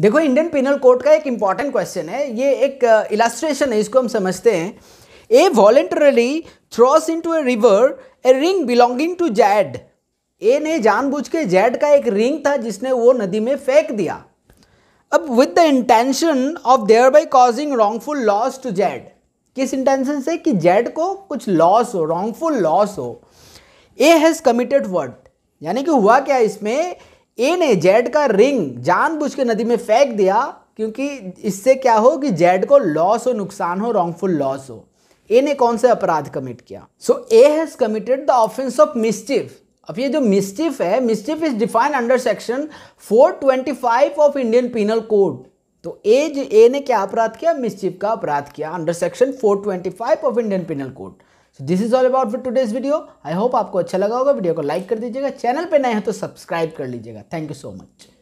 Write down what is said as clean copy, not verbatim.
देखो Indian panel code का एक इंपॉर्टेंट क्वेश्चन है, ये एक इलास्ट्रेशन है, इसको हम समझते हैं। A voluntarily throws into a river a ring belonging to Z. A ने जानबूझ के जैड का एक रिंग था जिसने वो नदी में फेंक दिया। अब with the intention of thereby causing wrongful loss to Z, किस इंटेंशन से कि जैड को कुछ लॉस हो, रॉन्गफुल लॉस हो। ए हैज़ कमिटेड वर्ड, यानी कि हुआ क्या इसमें, ए ने जेड का रिंग जानबूझ के नदी में फेंक दिया क्योंकि इससे क्या हो कि जेड को लॉस हो, नुकसान हो, रॉन्गफुल लॉस हो। ए ने कौन सा अपराध कमिट किया? So A has committed the offence of mischief. अब ये जो मिस्चिफ है, mischief is defined under section 425 of Indian penal code. तो ए ने क्या अपराध किया? मिस्चिफ का अपराध किया under section 425 of Indian penal code. This is all about for today's video. I hope आपको अच्छा लगा होगा। वीडियो को लाइक कर दीजिएगा, चैनल पे नए हैं तो सब्सक्राइब कर लीजिएगा। Thank you so much.